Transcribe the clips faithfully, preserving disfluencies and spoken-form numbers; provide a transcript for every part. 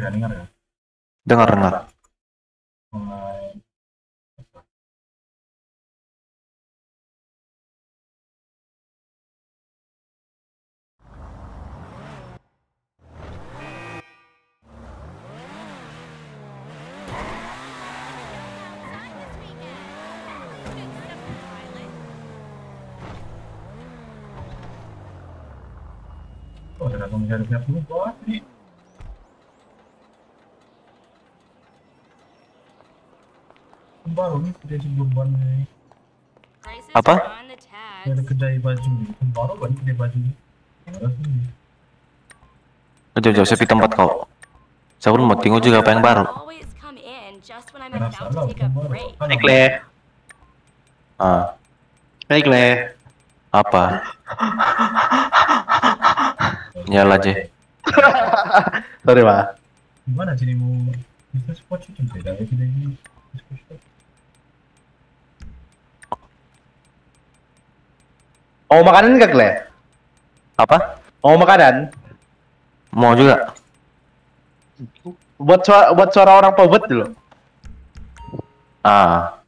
ya, dengar ya? Dengar, dengar. Mulai. Oh, ternyata mencari siap dulu, wah, ini. Baru nih, kerja sebelum ban nih. Apa? Ada kedai baju nih, baru banyak kedai baju nih. Jauh-jauh sepi tempat kau. Saya pun mau tengok juga apa yang baru. Naik leh. Ah. Naik leh. Apa? Nyala aja. Sorry, Pak. Gimana sini mau bisa spot itu beda ya kita ini. Mau makanan enggak, Gle? Apa? Mau makanan? Mau juga. Buat suara, buat suara orang pobet dulu. Ah.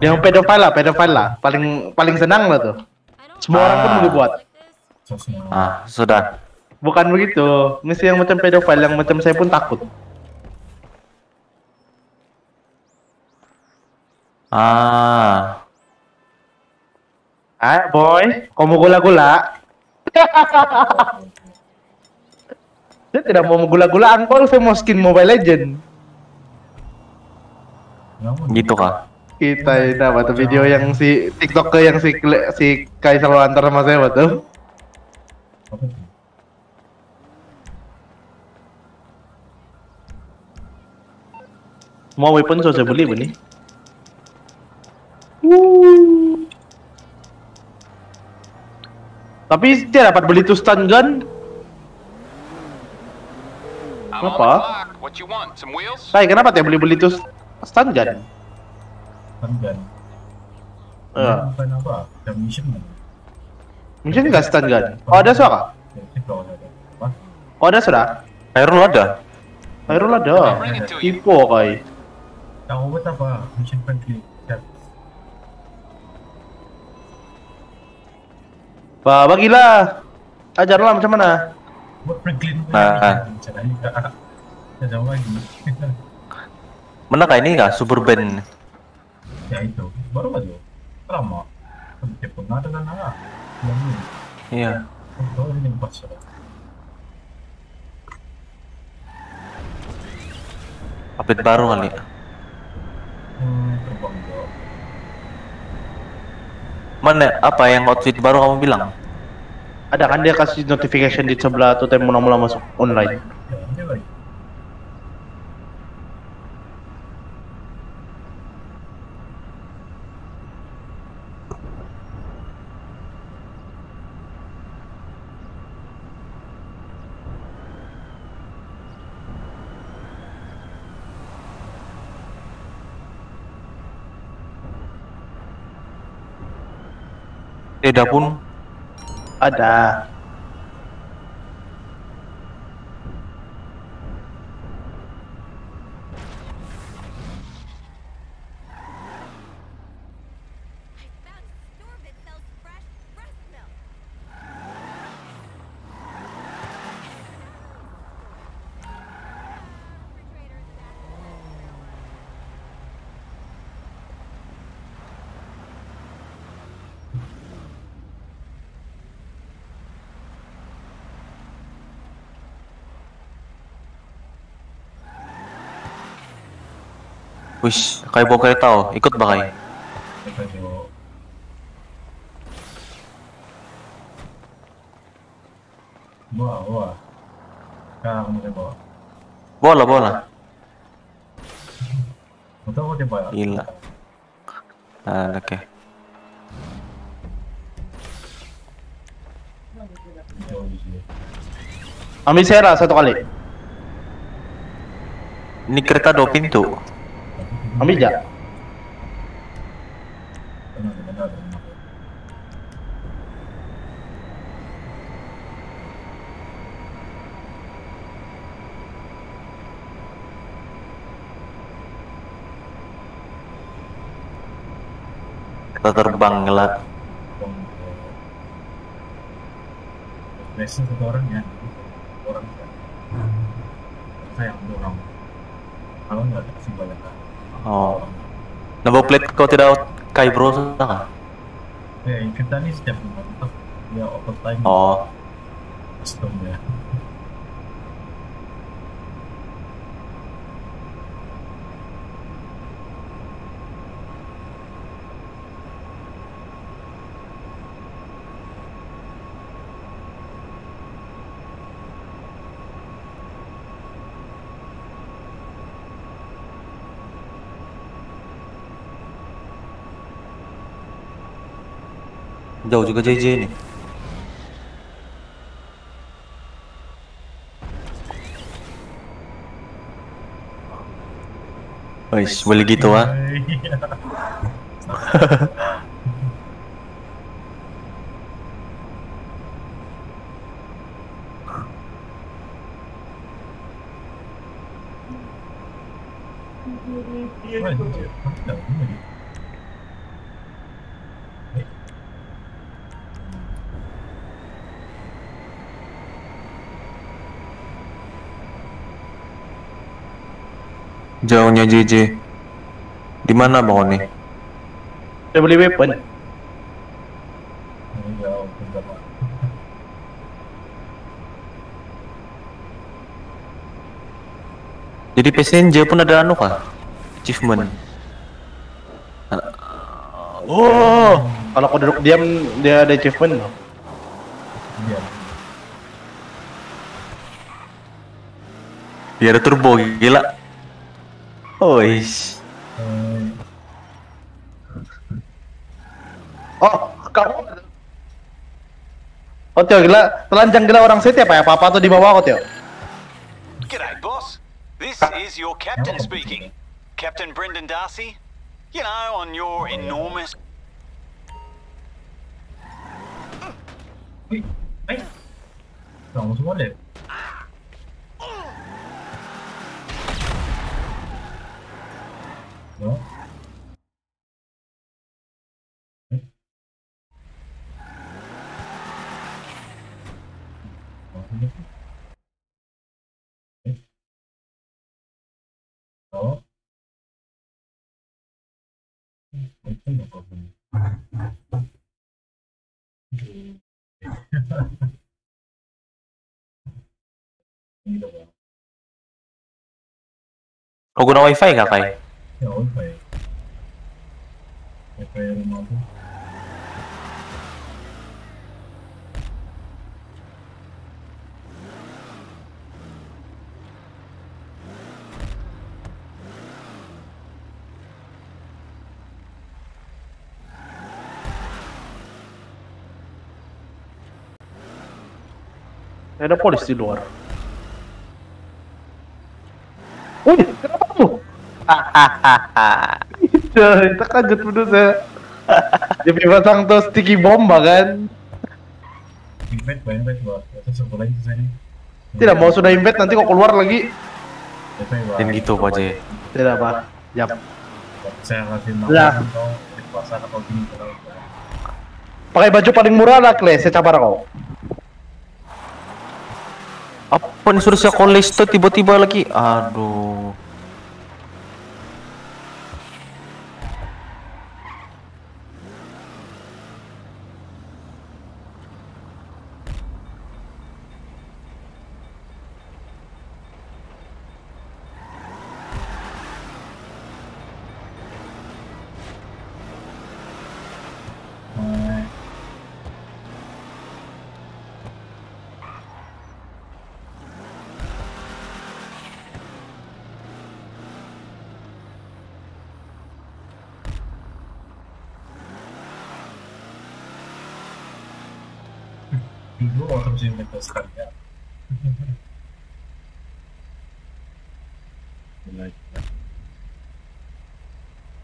Yang pedofil lah, pedofil lah. Paling paling senang lo tuh. Semua ah. orang pun mau buat. Ah, sudah. Bukan begitu. Misi yang macam pedofil, yang macam saya pun takut. Ah. Ah, boy, kamu gula-gula. Dia tidak mau gula-gula angkol, saya mau skin Mobile Legend. Gitu kah? Kita ini apa tuh video yang si TikTok ke yang si si Kaisar antar sama saya betul. Mau weapon saya beli beli. Wuh. Tapi dia dapat beli tuh stun gun. Apa? Saya kenapa dia beli-beli tuh stun gun? Stun gun. Eh, bukan apa? Ada mission. Mission enggak stun gun. Oh, ada suara? Oh, ada suara. Iron ada. Iron ada. Tipe kai. Tahu apa? Mission penting. Bah, bagilah. Ajarlah macam mana. Nah, mana kah ini kah? Super band. Ya itu, baru aja. Lama. Iya. Update baru kali. Mana apa yang outfit baru kamu bilang? Ada kan dia kasih notification di sebelah tuh tempat mula-mula masuk online. Tidak pun ada. Wish, kayak bawa kereta oh, ikut bakai. Bawa, bawa. Kau mesti bawa. Bawa lah, bawa lah. Betul, betul bawa. Gila. Ah, oke. Ambil saya satu kali. Ini kereta dua pintu. Ambil aja. Kita terbang lah. Biasanya satu orang ya, orang kan. Sayang orang. Kalau nggak kasih balik. Oh. Number plate kau tidak kai bro sana? Ya, kita ini setiap mantap ya overtime. Oh. Custom ya. Jauh juga J J nih. Wais, boleh gitu ah. Jauhnya J J. Di mana Bang Oni? Saya beli weapon. Jadi passenger pun ada anu kah? Achievement. Oh, kalau aku duduk diam dia ada achievement. Dia ada turbo gila. Oish. Oh, kamu. Oh, Tio gila, telanjang gila orang setiap apa ya? Apa-apa tuh di bawah kok, Tio. G'day, boss. This is your captain speaking. Captain Brendan Darcy. You know, on your enormous. Wih, eh. Kamu semua deh. No. Eh? Eh? Oh. Kau guna wifi nggak, Kai? Ya, wifi. Wifi rumah aku. Ada polisi di luar. Wih, kenapa kamu? Hahaha, kita kaget bener saya. Jadi pasang tuh sticky bomba kan? Invade, invade luar. Tidak mau sudah invade nanti kok keluar lagi. Dan gitu Pak J. Tidak apa. Jap. Saya kasih nama atau dipasang atau gini kalau. Pakai baju paling murah lah Kle. Saya cabar kau. Apa nih suruh saya college tuh tiba-tiba lagi? Aduh.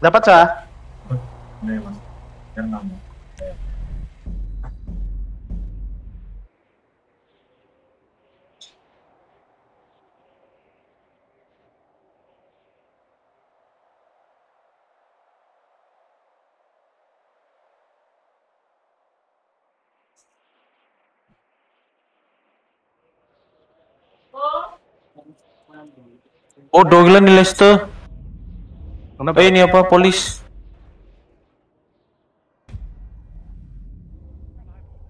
Dapat sah? Oh, Dogelan di Leicester. Kenapa? Eh, ini apa? Polis.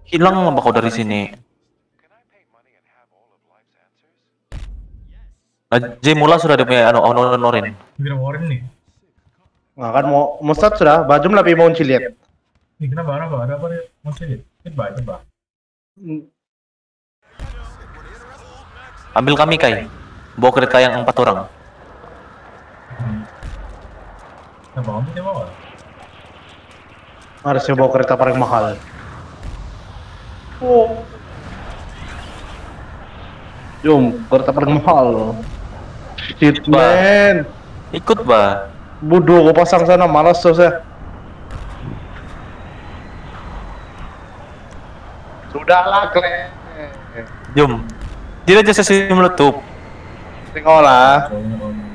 Hilang nggak kau dari sini? Najee Mula sudah ada punya honorin. Biro honorin nih. Nggak kan mau musat sudah, baju lebih mau ciliat. Ini kenapa barang barang apa nih? Mau ciliat? Coba coba. Ambil kami Kai, bawa kereta yang empat orang. Nah, bawa dia bawa. Harusnya bawa kereta paling mahal. Oh. Jom, kereta paling mahal. Shit, man. Ikut, Ba. Bodoh, gua pasang sana, malas tuh saya. Sudahlah, Kle. Jom. Dia aja sesi meletup. Tengoklah.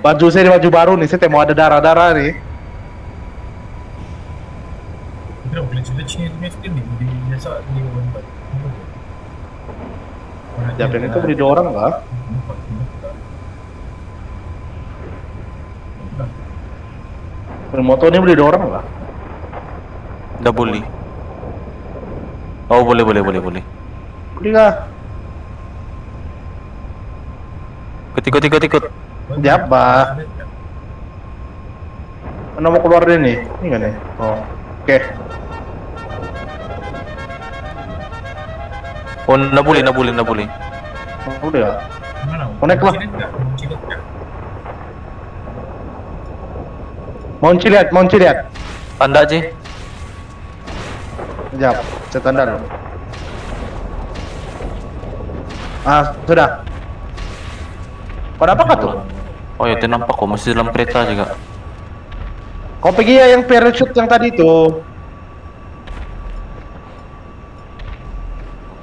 Baju saya di baju baru nih, saya mau ada darah-darah nih. Udah boleh cerita-cerita ini di biasa di Wonbat. Jablin itu beri dua orang kah? Motornya beri dua orang kah? Nggak boleh. Oh boleh boleh boleh boleh. Boleh kah? Ikut ikut ikut ikut. Jabah. Mana mau keluar dari ini? Ini nggak nih? Oh, oke. Oh, nggak boleh, nggak boleh, nggak boleh. Oh, udah. Konek lah. Monci lihat, monci lihat. Tanda aja. Sekejap, saya tanda dulu. Ah, sudah. Pada apa kah tuh? Oh ya, itu nampak kok, masih dalam kereta juga. Kau pergi ya yang parachute yang tadi tuh.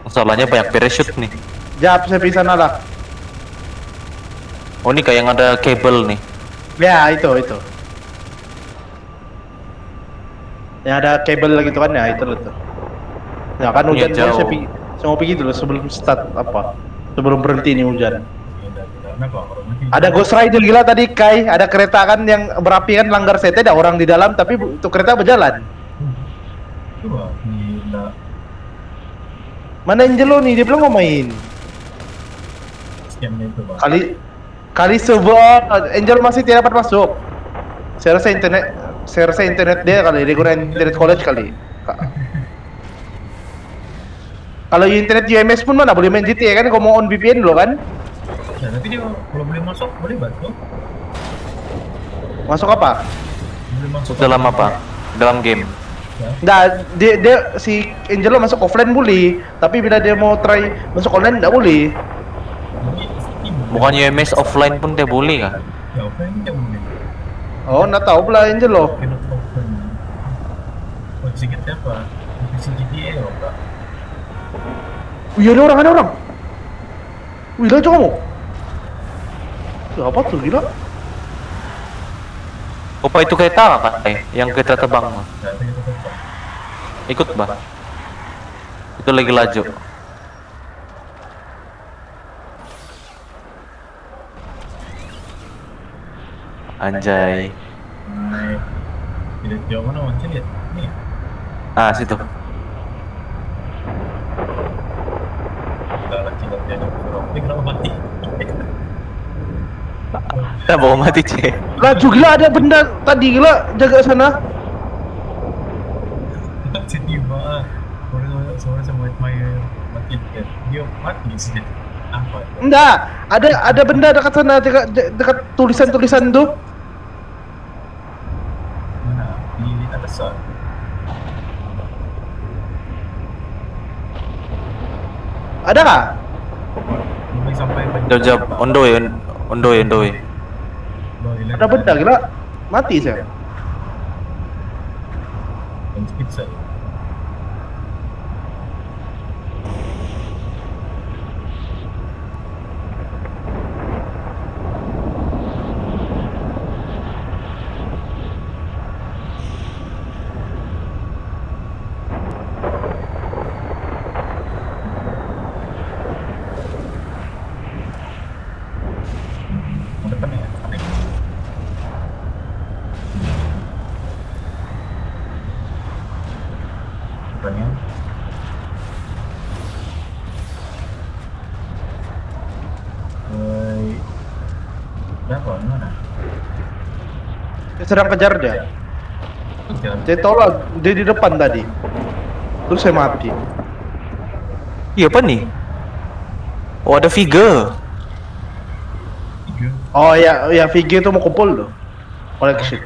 Masalahnya banyak parachute nih. Jap, saya bisa nalah. Oh, ini kayak yang ada kabel nih. Ya, itu, itu. Yang ada kabel gitu kan, ya itu loh tuh. Ya kan hujan ya, saya, pergi, saya mau pergi dulu sebelum start apa. Sebelum berhenti nih hujan. Ada Ghost Rider gila tadi, Kai. Ada kereta kan yang berapi kan, langgar sete, ada orang di dalam, tapi itu kereta berjalan. Coba, gila. Mana Angelo nih, dia belum main. Kali kali sebab Angelo masih tidak dapat masuk. Saya rasa internet, saya rasa internet dia kali, dia gunain internet college kali. Kalau internet U M S pun mana boleh main G T A kan, kau mau on V P N lo kan? Ya, nanti dia kalau boleh masuk, boleh bantu. Masuk apa? Boleh masuk dalam apa? Dalam game. Nah, dia, dia si Angelo masuk offline boleh, tapi bila dia mau try masuk online tidak boleh. Bukannya U M S offline pun dia boleh kah? Ya, offline dia boleh. Oh, nggak tahu pula Angelo. Kunci kita apa? Kunci G T A apa? Wih, ada orang, ada orang. Wih, lihat kamu. Apa tuh gila? Opa itu kereta apa Kai? Yang kereta terbang. Ikut Bang. Itu lagi laju. Anjay. Ini jauh mana wancil ya? Nih. Ah, situ. Kita bawa mati C. Laju gila ada benda tadi gila, jaga sana. Jadi bah, orang seorang sama main mati dia mati sih. Apa? Enggak, ada ada benda dekat sana, dekat dekat tulisan-tulisan tuh. Mana? Di atas sana. Ada nggak? Jauh-jauh, ondoi, ondoi, ondoi. Ada benda gila, mati saya. Berapa? Mana? Dia sedang kejar dia. Kejar. Dia tolak, dia di depan tadi. Terus saya mati. Iya apa nih? Oh ada figure. Oh ya, ya figure itu mau kumpul loh. Koleksi.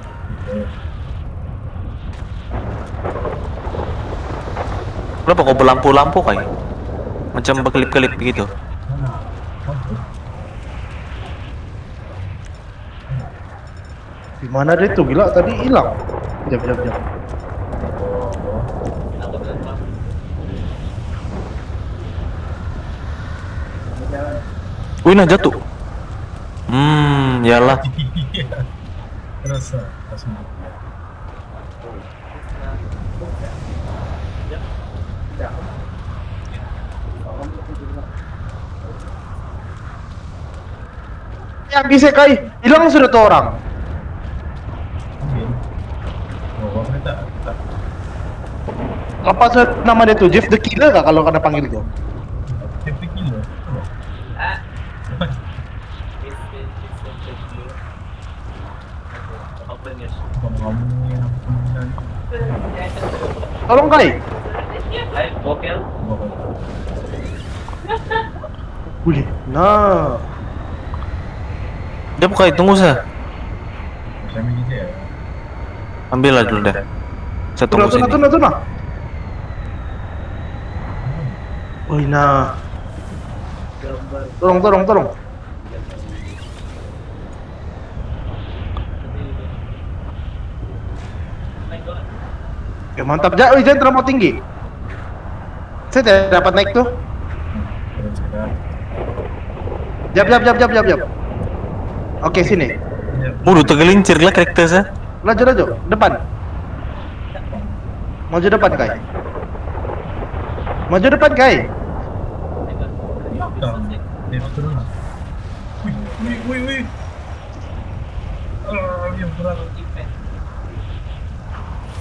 Kenapa kok berlampu-lampu kayak? Macam berkelip-kelip begitu. Dimana dia tuh gila tadi hilang. Jap jap jap. Wih nah jatuh. Hmm, iyalah. Terasa asma. Ya bisa kai, hilang sudah tuh orang. Apa nama dia tuh Jeff the Killer gak kalau kena panggil gua? Jeff the Killer. Ah. Tolong kai. Bokel. Boleh. Nah. Dia buka tunggu saya. Ambil lah dulu dah. Saya tunggu sini. Tuna, tuna, tuna. Oh, nah. Tolong, tolong, tolong. Ya mantap, jangan jangan terlalu tinggi. Saya tidak dapat naik tuh. Jap, jap, jap, jap, jap, jap. Oke sini. Mudah tergelincir lah karakternya. Laju laju depan. Maju depan kai. Maju depan kai.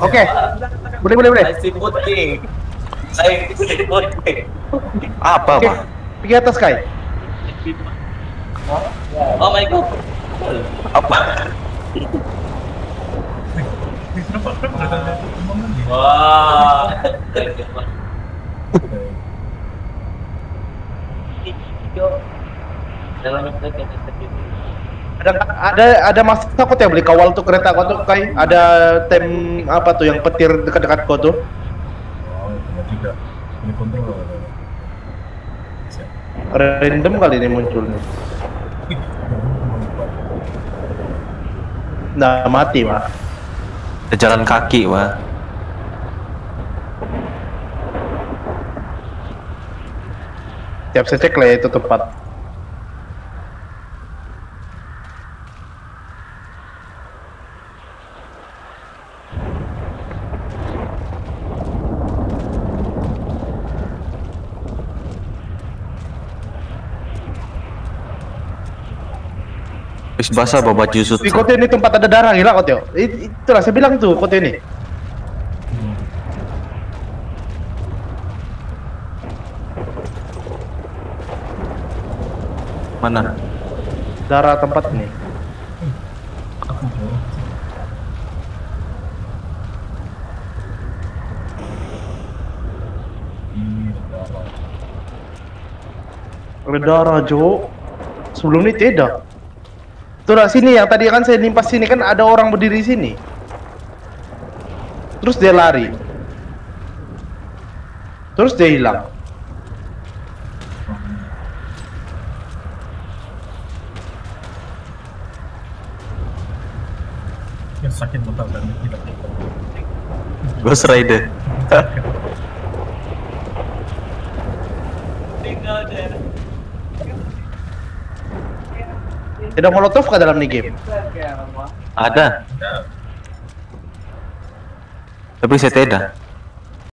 Oke. Boleh boleh boleh. Apa apa? Pergi atas kai. Oh my god. Apa? Wah. Ada ada ada mas takut yang beli kawal tuh kereta kau tuh kai. Ada tem apa tuh yang petir dekat-dekat kau tuh? Oh, tidak. Ini kontrol. Random kali ini munculnya. Nah mati mah. Jalan kaki mah. Tiap saya cek lah itu tempat. Wis basah bawa baju susut. Di kota ini tempat ada darah gila kota. Itulah saya bilang tuh kota ini. Mana? Darah tempat ini. Berdarah Jo. Sebelum ini tidak. Terus sini yang tadi kan saya nimpas sini kan ada orang berdiri sini. Terus dia lari. Terus dia hilang. Yang sakit betul dan tidak. Ghost Rider. Tinggal dia. Ada molotov ke dalam nih game? Ada. Tapi saya tidak.